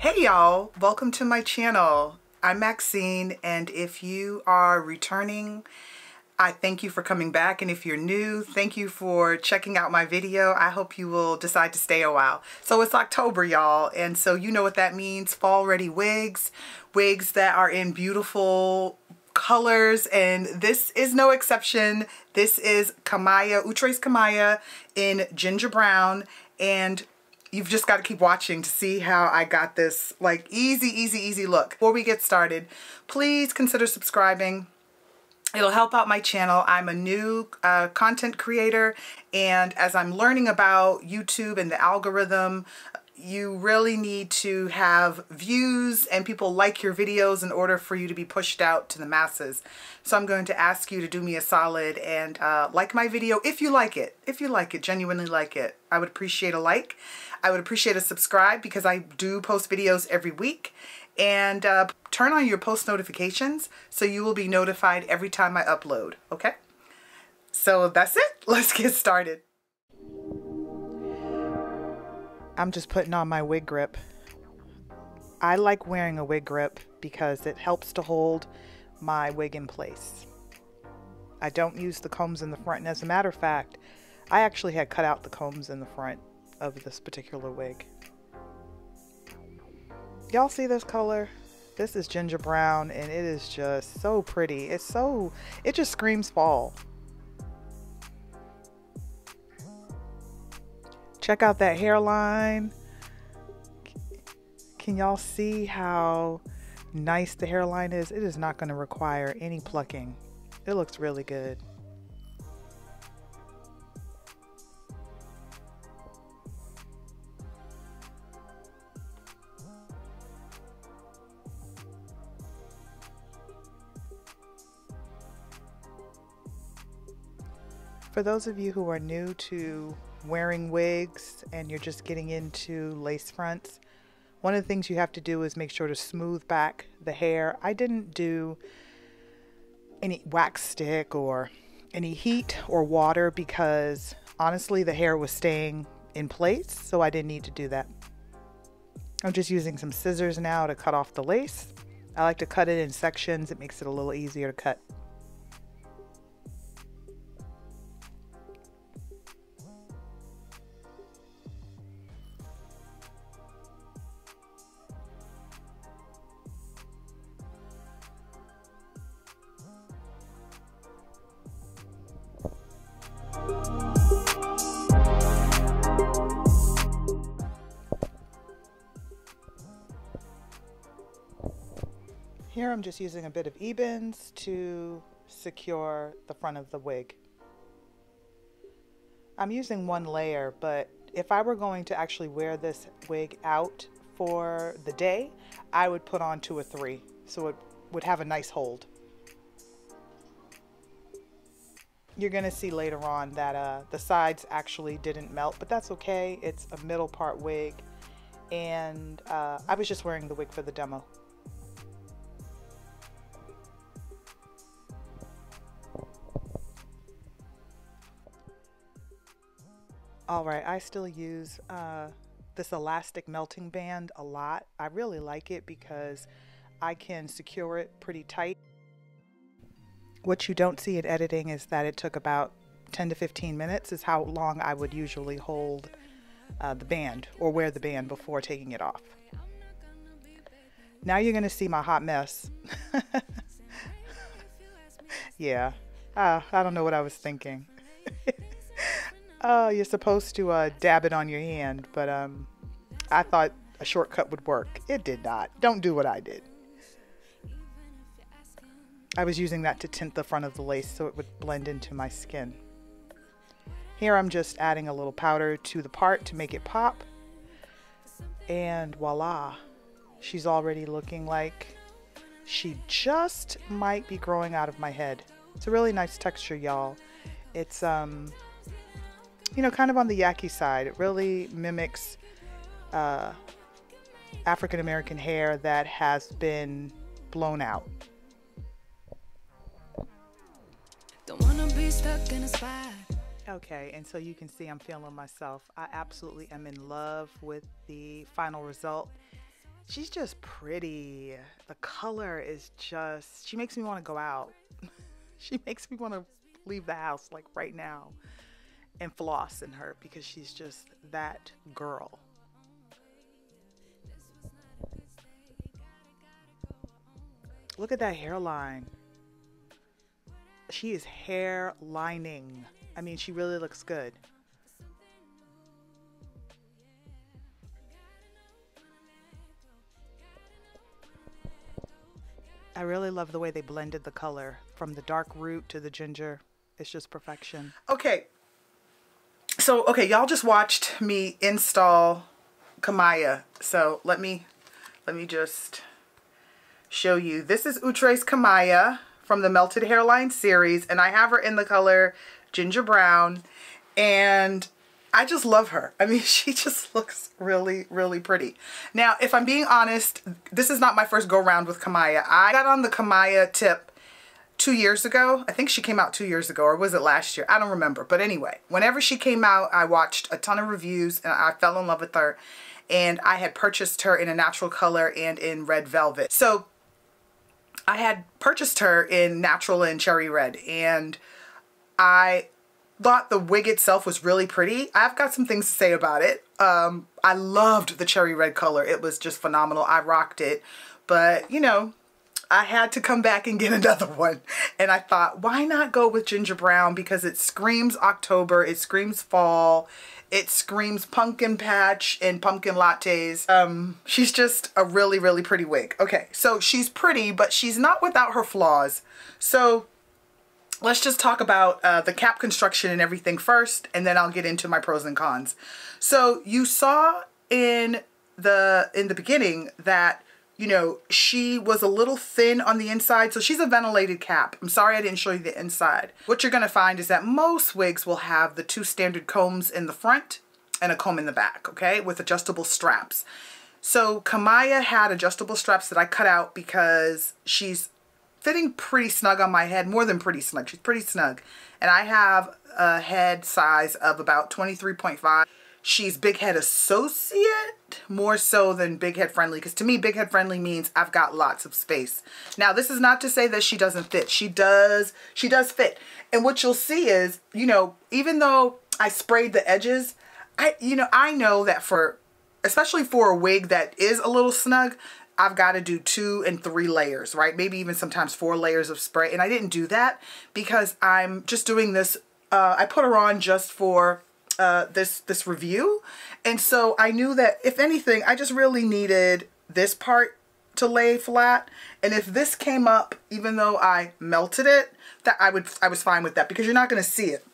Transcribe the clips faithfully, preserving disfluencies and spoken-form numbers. Hey y'all, welcome to my channel. I'm Maxine, and if you are returning, I thank you for coming back, and if you're new, thank you for checking out my video. I hope you will decide to stay a while. So it's October, y'all, and so you know what that means. Fall ready wigs, wigs that are in beautiful colors, and this is no exception. This is Kamiyah, Outre's Kamiyah in Ginger Brown, and you've just got to keep watching to see how I got this like easy, easy, easy look. Before we get started, please consider subscribing. It'll help out my channel. I'm a new uh, content creator, and as I'm learning about YouTube and the algorithm, you really need to have views and people like your videos in order for you to be pushed out to the masses. So I'm going to ask you to do me a solid and uh, like my video if you like it. If you like it, genuinely like it. I would appreciate a like. I would appreciate a subscribe because I do post videos every week. And uh, turn on your post notifications so you will be notified every time I upload, okay? So that's it. Let's get started. I'm just putting on my wig grip. I like wearing a wig grip because it helps to hold my wig in place. I don't use the combs in the front, and as a matter of fact, I actually had cut out the combs in the front of this particular wig. Y'all see this color? This is Ginger Brown, and it is just so pretty. It's so, it just screams fall. Check out that hairline. Can y'all see how nice the hairline is? It is not going to require any plucking. It looks really good. For those of you who are new to wearing wigs and you're just getting into lace fronts, one of the things you have to do is make sure to smooth back the hair. I didn't do any wax stick or any heat or water because honestly the hair was staying in place, so I didn't need to do that. I'm just using some scissors now to cut off the lace. I like to cut it in sections. It makes it a little easier to cut. Here I'm just using a bit of Ebins to secure the front of the wig. I'm using one layer, but if I were going to actually wear this wig out for the day, I would put on two or three so it would have a nice hold. You're gonna see later on that uh, the sides actually didn't melt, but that's okay. It's a middle part wig, and uh, I was just wearing the wig for the demo. All right, I still use uh, this elastic melting band a lot. I really like it because I can secure it pretty tight. What you don't see in editing is that it took about ten to fifteen minutes is how long I would usually hold uh, the band or wear the band before taking it off. Now you're gonna see my hot mess. Yeah, uh, I don't know what I was thinking. Oh, you're supposed to uh, dab it on your hand, but um, I thought a shortcut would work. It did not. Don't do what I did. I was using that to tint the front of the lace so it would blend into my skin. Here I'm just adding a little powder to the part to make it pop. And voila, she's already looking like she just might be growing out of my head. It's a really nice texture, y'all. It's, um... you know, kind of on the yaki side. It really mimics uh, African-American hair that has been blown out. Don't wanna be stuck in a spot. Okay, and so you can see I'm feeling myself. I absolutely am in love with the final result. She's just pretty. The color is just, she makes me want to go out. She makes me want to leave the house like right now and floss in her, because she's just that girl. Look at that hairline. She is hair lining. I mean, she really looks good. I really love the way they blended the color from the dark root to the ginger. It's just perfection. Okay. So, okay, y'all just watched me install Kamiyah. So let me, let me just show you. This is Outre's Kamiyah from the Melted Hairline series, and I have her in the color Ginger Brown, and I just love her. I mean, she just looks really, really pretty. Now, if I'm being honest, this is not my first go round with Kamiyah. I got on the Kamiyah tip two years ago. I think she came out two years ago, or was it last year? I don't remember. But anyway, whenever she came out, I watched a ton of reviews, and I fell in love with her, and I had purchased her in a natural color and in red velvet. So I had purchased her in natural and cherry red, and I thought the wig itself was really pretty. I've got some things to say about it. Um, I loved the cherry red color. It was just phenomenal. I rocked it, but you know, I had to come back and get another one. And I thought, why not go with Ginger Brown? Because it screams October, it screams fall, it screams pumpkin patch and pumpkin lattes. Um, she's just a really, really pretty wig. Okay, so she's pretty, but she's not without her flaws. So let's just talk about uh, the cap construction and everything first, and then I'll get into my pros and cons. So you saw in the, in the beginning that, you know, she was a little thin on the inside. So she's a ventilated cap. I'm sorry I didn't show you the inside. What you're gonna find is that most wigs will have the two standard combs in the front and a comb in the back, okay, with adjustable straps. So Kamiyah had adjustable straps that I cut out because she's fitting pretty snug on my head, more than pretty snug, she's pretty snug. And I have a head size of about twenty-three point five. She's big head associate, more so than big head friendly, because to me big head friendly means I've got lots of space. Now this is not to say that she doesn't fit. She does, she does fit. And what you'll see is, you know, even though I sprayed the edges, I, you know, I know that for, especially for a wig that is a little snug, I've got to do two and three layers, right? Maybe even sometimes four layers of spray. And I didn't do that because I'm just doing this, uh, I put her on just for Uh, this this review, and so I knew that if anything I just really needed this part to lay flat, and if this came up even though I melted it, that I would I was fine with that because you're not going to see it.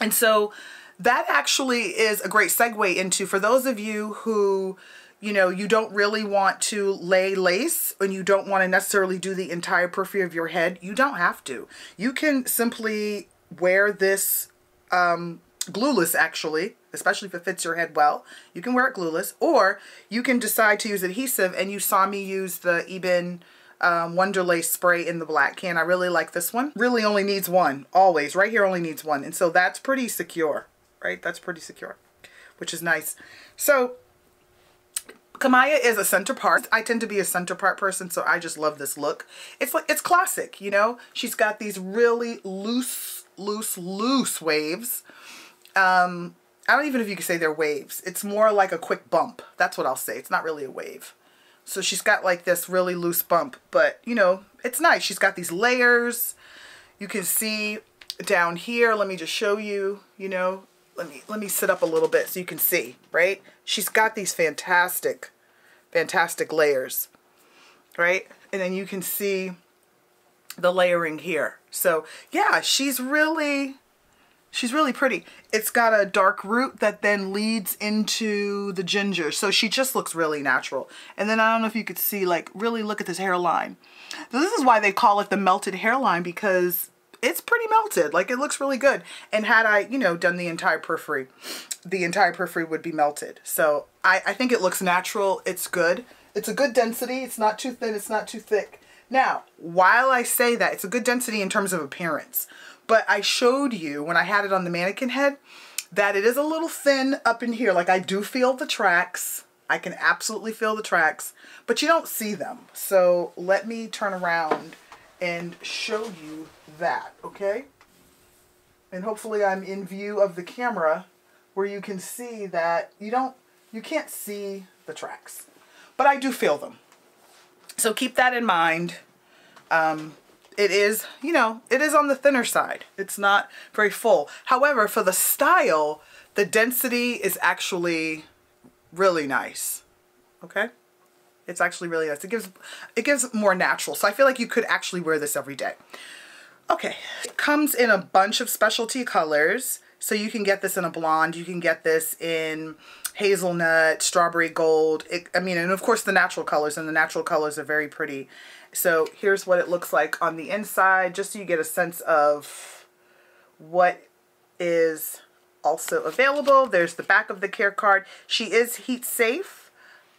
And so that actually is a great segue into, for those of you who, you know, you don't really want to lay lace and you don't want to necessarily do the entire periphery of your head, you don't have to. You can simply wear this um glueless, actually, especially if it fits your head well. You can wear it glueless, or you can decide to use adhesive, and you saw me use the Ebins um, Wonder Lace Spray in the black can. I really like this one. Really only needs one, always. Right here only needs one, and so that's pretty secure, right? That's pretty secure, which is nice. So Kamiyah is a center part. I tend to be a center part person, so I just love this look. It's like, it's classic, you know? She's got these really loose, loose, loose waves. Um, I don't even know if you could say they're waves. It's more like a quick bump. That's what I'll say. It's not really a wave. So she's got like this really loose bump, but you know, it's nice. She's got these layers. You can see down here. Let me just show you, you know, let me, let me sit up a little bit so you can see, right? She's got these fantastic, fantastic layers, right? And then you can see the layering here. So yeah, she's really... She's really pretty. It's got a dark root that then leads into the ginger. So she just looks really natural. And then I don't know if you could see, like, really look at this hairline. This is why they call it the melted hairline, because it's pretty melted. Like, it looks really good. And had I, you know, done the entire periphery, the entire periphery would be melted. So I, I think it looks natural. It's good. It's a good density. It's not too thin. It's not too thick. Now, while I say that, it's a good density in terms of appearance. But I showed you when I had it on the mannequin head that it is a little thin up in here. Like, I do feel the tracks, I can absolutely feel the tracks, but you don't see them. So let me turn around and show you that, okay? And hopefully I'm in view of the camera where you can see that you don't, you can't see the tracks, but I do feel them. So keep that in mind. Um, it is, you know, it is on the thinner side. It's not very full. However, for the style, the density is actually really nice. Okay? It's actually really nice. It gives, it gives more natural. So I feel like you could actually wear this every day. Okay. It comes in a bunch of specialty colors. So you can get this in a blonde. You can get this in hazelnut, strawberry gold. It, I mean, and of course the natural colors, and the natural colors are very pretty. So here's what it looks like on the inside, just so you get a sense of what is also available. There's the back of the care card. She is heat safe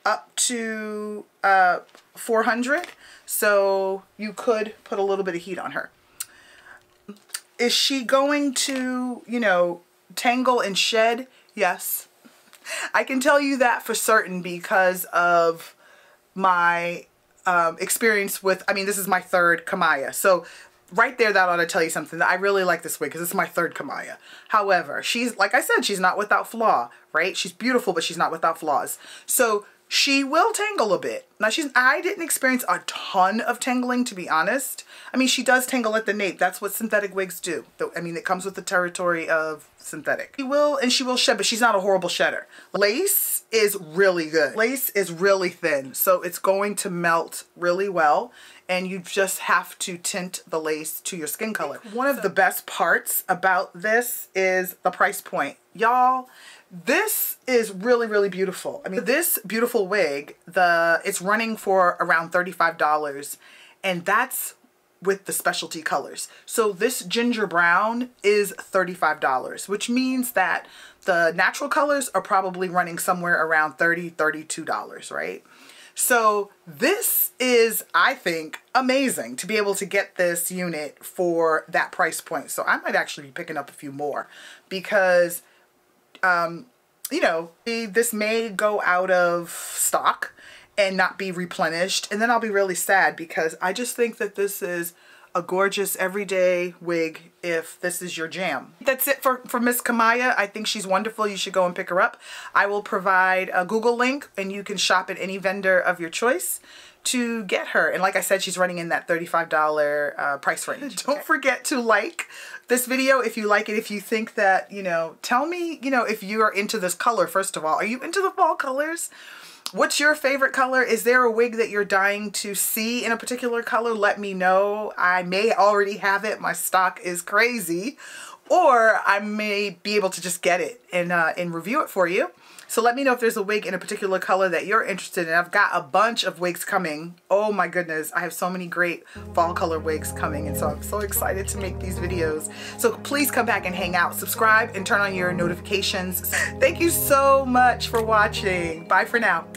up to uh, four hundred. So you could put a little bit of heat on her. Is she going to, you know, tangle and shed? Yes. I can tell you that for certain because of my um, experience with, I mean, this is my third Kamiyah. So right there, that ought to tell you something. I really like this wig because it's my third Kamiyah. However, she's, like I said, she's not without flaw, right? She's beautiful, but she's not without flaws. So she will tangle a bit. Now, she's, I didn't experience a ton of tangling, to be honest. I mean, she does tangle at the nape. That's what synthetic wigs do. I mean, it comes with the territory of synthetic. She will, and she will shed, but she's not a horrible shedder. Lace is really good. Lace is really thin, so it's going to melt really well. And you just have to tint the lace to your skin color. One of the best parts about this is the price point. Y'all, this is really, really beautiful. I mean, this beautiful wig, the it's running for around thirty-five dollars, and that's with the specialty colors. So this ginger brown is thirty-five dollars, which means that the natural colors are probably running somewhere around thirty, thirty-two dollars, right? So this is, I think, amazing to be able to get this unit for that price point. So I might actually be picking up a few more because, um, you know, this may go out of stock and not be replenished. And then I'll be really sad because I just think that this is a gorgeous everyday wig if this is your jam. That's it for, for Miss Kamiyah. I think she's wonderful. You should go and pick her up. I will provide a Google link and you can shop at any vendor of your choice to get her. And like I said, she's running in that thirty-five dollar uh, price range. Don't forget to like this video if you like it. If you think that, you know, tell me, you know, if you are into this color, first of all. Are you into the fall colors? What's your favorite color? Is there a wig that you're dying to see in a particular color? Let me know. I may already have it. My stock is crazy. Or I may be able to just get it and, uh, and review it for you. So let me know if there's a wig in a particular color that you're interested in. I've got a bunch of wigs coming. Oh my goodness. I have so many great fall color wigs coming. And so I'm so excited to make these videos. So please come back and hang out. Subscribe and turn on your notifications. Thank you so much for watching. Bye for now.